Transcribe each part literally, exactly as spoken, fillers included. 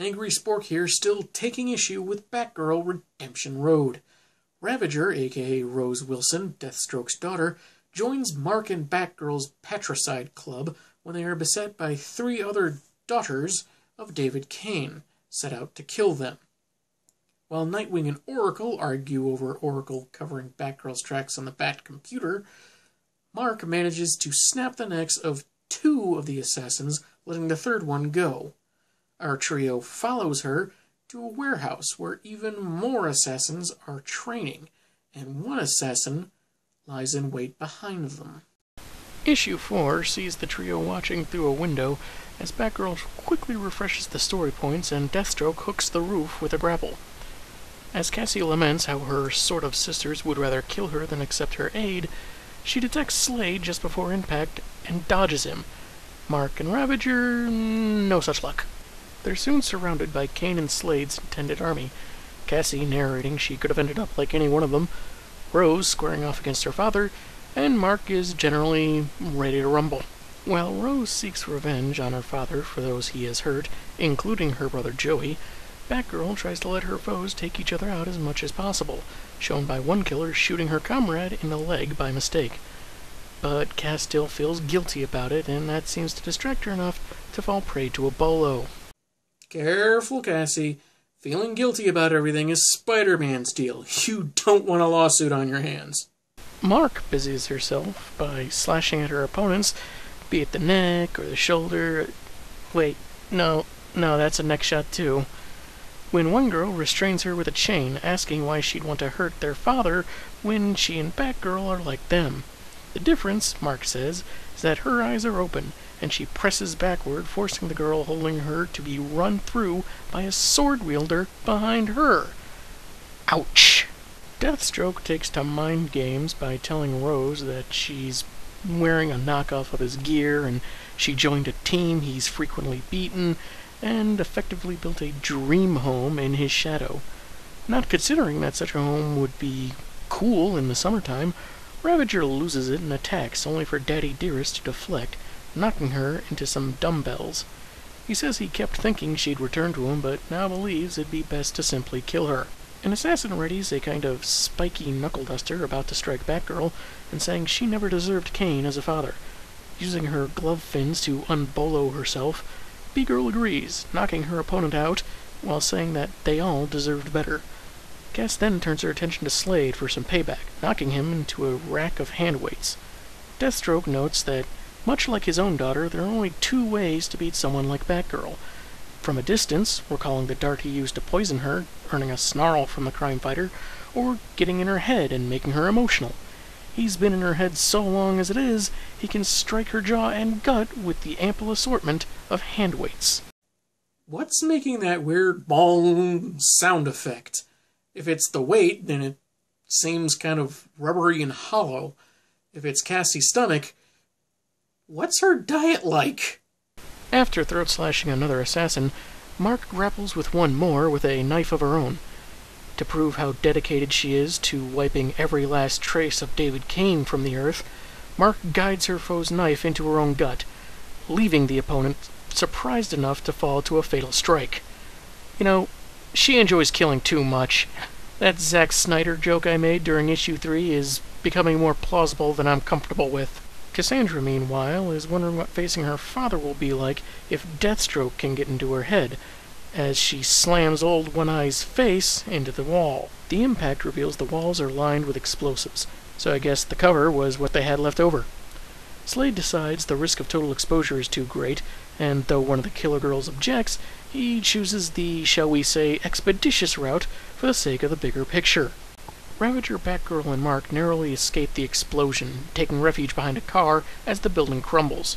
Angry Spork here still taking issue with Batgirl Redemption Road. Ravager, aka Rose Wilson, Deathstroke's daughter, joins Marque and Batgirl's patricide club when they are beset by three other daughters of David Cain, set out to kill them. While Nightwing and Oracle argue over Oracle covering Batgirl's tracks on the Bat Computer, Marque manages to snap the necks of two of the assassins, letting the third one go. Our trio follows her to a warehouse where even more assassins are training, and one assassin lies in wait behind them. Issue four sees the trio watching through a window as Batgirl quickly refreshes the story points and Deathstroke hooks the roof with a grapple. As Cassie laments how her sort of sisters would rather kill her than accept her aid, she detects Slade just before impact and dodges him. Marque and Ravager, no such luck. They're soon surrounded by Kane and Slade's intended army, Cassie narrating she could have ended up like any one of them, Rose squaring off against her father, and Marque is generally ready to rumble. While Rose seeks revenge on her father for those he has hurt, including her brother Joey, Batgirl tries to let her foes take each other out as much as possible, shown by one killer shooting her comrade in the leg by mistake. But Cass still feels guilty about it, and that seems to distract her enough to fall prey to a bolo. Careful, Cassie. Feeling guilty about everything is Spider-Man's deal. You don't want a lawsuit on your hands. Marque busies herself by slashing at her opponents, be it the neck or the shoulder. Wait, no, no, that's a neck shot too. When one girl restrains her with a chain, asking why she'd want to hurt their father when she and Batgirl are like them. The difference, Marque says, is that her eyes are open, and she presses backward, forcing the girl holding her to be run through by a sword wielder behind her. Ouch! Deathstroke takes to mind games by telling Rose that she's wearing a knockoff of his gear, and she joined a team he's frequently beaten, and effectively built a dream home in his shadow. Not considering that such a home would be cool in the summertime, Ravager loses it and attacks, only for Daddy Dearest to deflect, knocking her into some dumbbells. He says he kept thinking she'd return to him, but now believes it'd be best to simply kill her. An assassin readies a kind of spiky knuckle-duster about to strike Batgirl, and saying she never deserved Cain as a father. Using her glove fins to unbolo herself, Batgirl agrees, knocking her opponent out while saying that they all deserved better. Cass then turns her attention to Slade for some payback, knocking him into a rack of hand weights. Deathstroke notes that, much like his own daughter, there are only two ways to beat someone like Batgirl. From a distance, recalling the dart he used to poison her, earning a snarl from the crime fighter, or getting in her head and making her emotional. He's been in her head so long as it is, he can strike her jaw and gut with the ample assortment of hand weights. What's making that weird bong sound effect? If it's the weight, then it seems kind of rubbery and hollow. If it's Cassie's stomach, what's her diet like? After throat-slashing another assassin, Marque grapples with one more with a knife of her own. To prove how dedicated she is to wiping every last trace of David Cain from the earth, Marque guides her foe's knife into her own gut, leaving the opponent surprised enough to fall to a fatal strike. You know, she enjoys killing too much. That Zack Snyder joke I made during issue three is becoming more plausible than I'm comfortable with. Cassandra, meanwhile, is wondering what facing her father will be like if Deathstroke can get into her head, as she slams old One Eye's face into the wall. The impact reveals the walls are lined with explosives, so I guess the cover was what they had left over. Slade decides the risk of total exposure is too great, and though one of the killer girls objects, he chooses the, shall we say, expeditious route for the sake of the bigger picture. Ravager, Batgirl, and Marque narrowly escape the explosion, taking refuge behind a car as the building crumbles.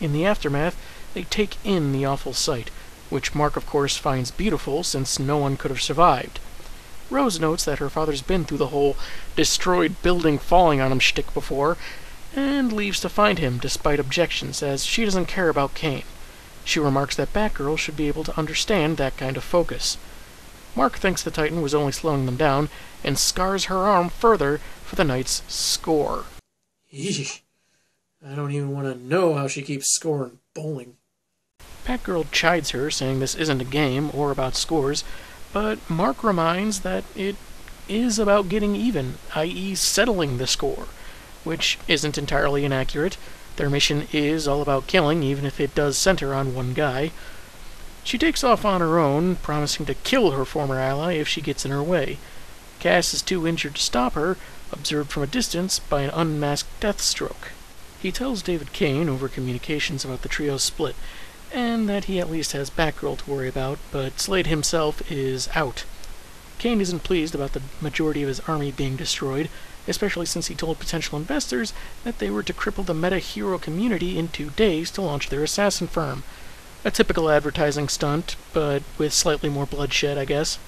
In the aftermath, they take in the awful sight, which Marque of course finds beautiful since no one could have survived. Rose notes that her father's been through the whole destroyed building falling on him shtick before, and leaves to find him despite objections, as she doesn't care about Cain. She remarks that Batgirl should be able to understand that kind of focus. Marque thinks the Titan was only slowing them down, and scars her arm further for the night's score. Eesh. I don't even want to know how she keeps scoring bowling. Batgirl chides her, saying this isn't a game or about scores, but Marque reminds that it is about getting even, that is settling the score, which isn't entirely inaccurate. Their mission is all about killing, even if it does center on one guy. She takes off on her own, promising to kill her former ally if she gets in her way. Cass is too injured to stop her, observed from a distance by an unmasked Deathstroke. He tells David Cain over communications about the trio's split, and that he at least has Batgirl to worry about, but Slade himself is out. Cain isn't pleased about the majority of his army being destroyed, especially since he told potential investors that they were to cripple the meta-hero community in two days to launch their assassin firm. A typical advertising stunt, but with slightly more bloodshed, I guess.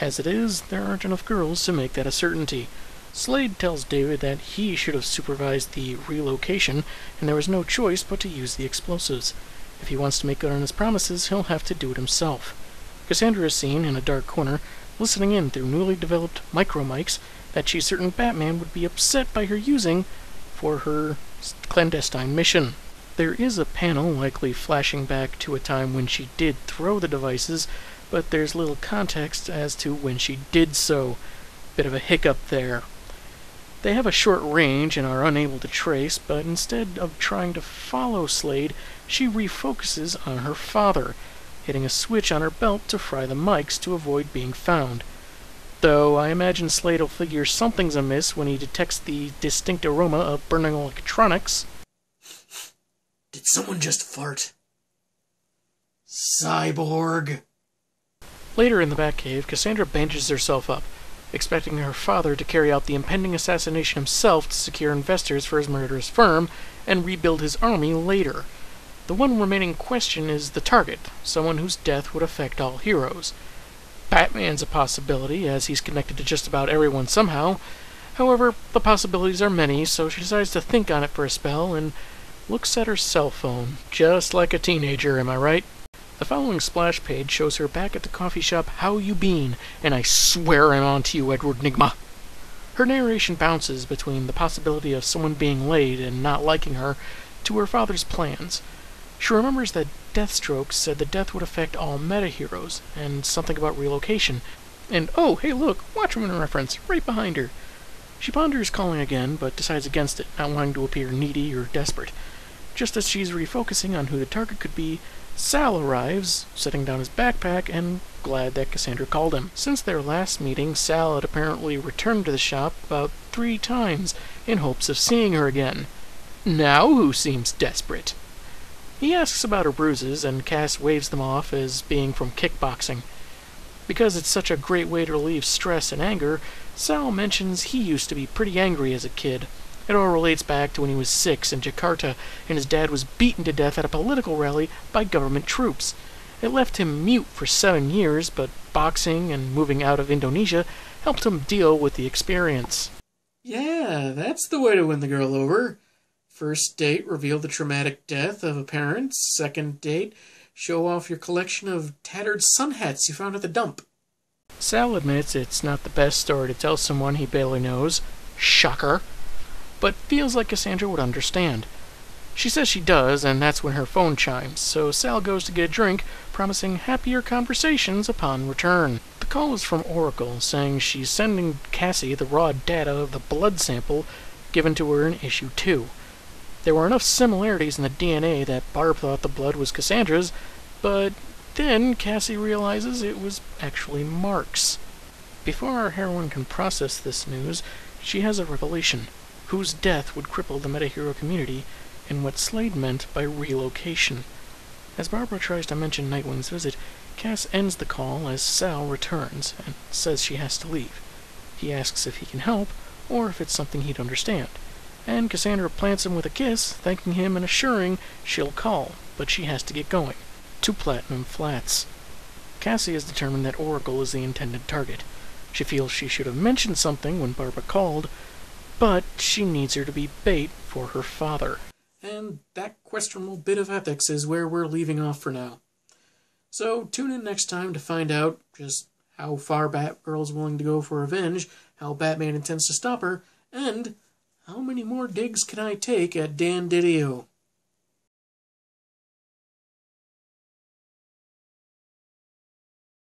As it is, there aren't enough girls to make that a certainty. Slade tells David that he should have supervised the relocation, and there was no choice but to use the explosives. If he wants to make good on his promises, he'll have to do it himself. Cassandra is seen in a dark corner, listening in through newly developed micro-mics that she's certain Batman would be upset by her using for her clandestine mission. There is a panel likely flashing back to a time when she did throw the devices, but there's little context as to when she did so. Bit of a hiccup there. They have a short range and are unable to trace, but instead of trying to follow Slade, she refocuses on her father, hitting a switch on her belt to fry the mics to avoid being found. Though I imagine Slade will figure something's amiss when he detects the distinct aroma of burning electronics. Did someone just fart? Cyborg! Later in the Batcave, Cassandra bandages herself up, expecting her father to carry out the impending assassination himself to secure investors for his murderous firm and rebuild his army later. The one remaining question is the target, someone whose death would affect all heroes. Batman's a possibility, as he's connected to just about everyone somehow. However, the possibilities are many, so she decides to think on it for a spell and looks at her cell phone, just like a teenager, am I right? The following splash page shows her back at the coffee shop, "How you been? And I swear I'm on to you, Edward Nygma." Her narration bounces between the possibility of someone being laid and not liking her to her father's plans. She remembers that Deathstroke said the death would affect all meta-heroes, and something about relocation, and oh, hey look, Watchmen reference, right behind her. She ponders calling again, but decides against it, not wanting to appear needy or desperate. Just as she's refocusing on who the target could be, Sal arrives, setting down his backpack, and glad that Cassandra called him. Since their last meeting, Sal had apparently returned to the shop about three times in hopes of seeing her again. Now who seems desperate? He asks about her bruises, and Cass waves them off as being from kickboxing. Because it's such a great way to relieve stress and anger, Sal mentions he used to be pretty angry as a kid. It all relates back to when he was six in Jakarta, and his dad was beaten to death at a political rally by government troops. It left him mute for seven years, but boxing and moving out of Indonesia helped him deal with the experience. Yeah, that's the way to win the girl over. First date, reveal the traumatic death of a parent. Second date, show off your collection of tattered sun hats you found at the dump. Sal admits it's not the best story to tell someone he barely knows. Shocker. But feels like Cassandra would understand. She says she does, and that's when her phone chimes, so Sal goes to get a drink, promising happier conversations upon return. The call is from Oracle, saying she's sending Cassie the raw data of the blood sample given to her in Issue two. There were enough similarities in the D N A that Barb thought the blood was Cassandra's, but then Cassie realizes it was actually Marque's. Before our heroine can process this news, she has a revelation. Whose death would cripple the meta-hero community, and what Slade meant by relocation. As Barbara tries to mention Nightwing's visit, Cass ends the call as Sal returns, and says she has to leave. He asks if he can help, or if it's something he'd understand, and Cassandra plants him with a kiss, thanking him and assuring she'll call, but she has to get going, to Platinum Flats. Cassie is determined that Oracle is the intended target. She feels she should have mentioned something when Barbara called, but she needs her to be bait for her father. And that questionable bit of ethics is where we're leaving off for now. So tune in next time to find out just how far Batgirl's willing to go for revenge, how Batman intends to stop her, and how many more digs can I take at Dan Didio.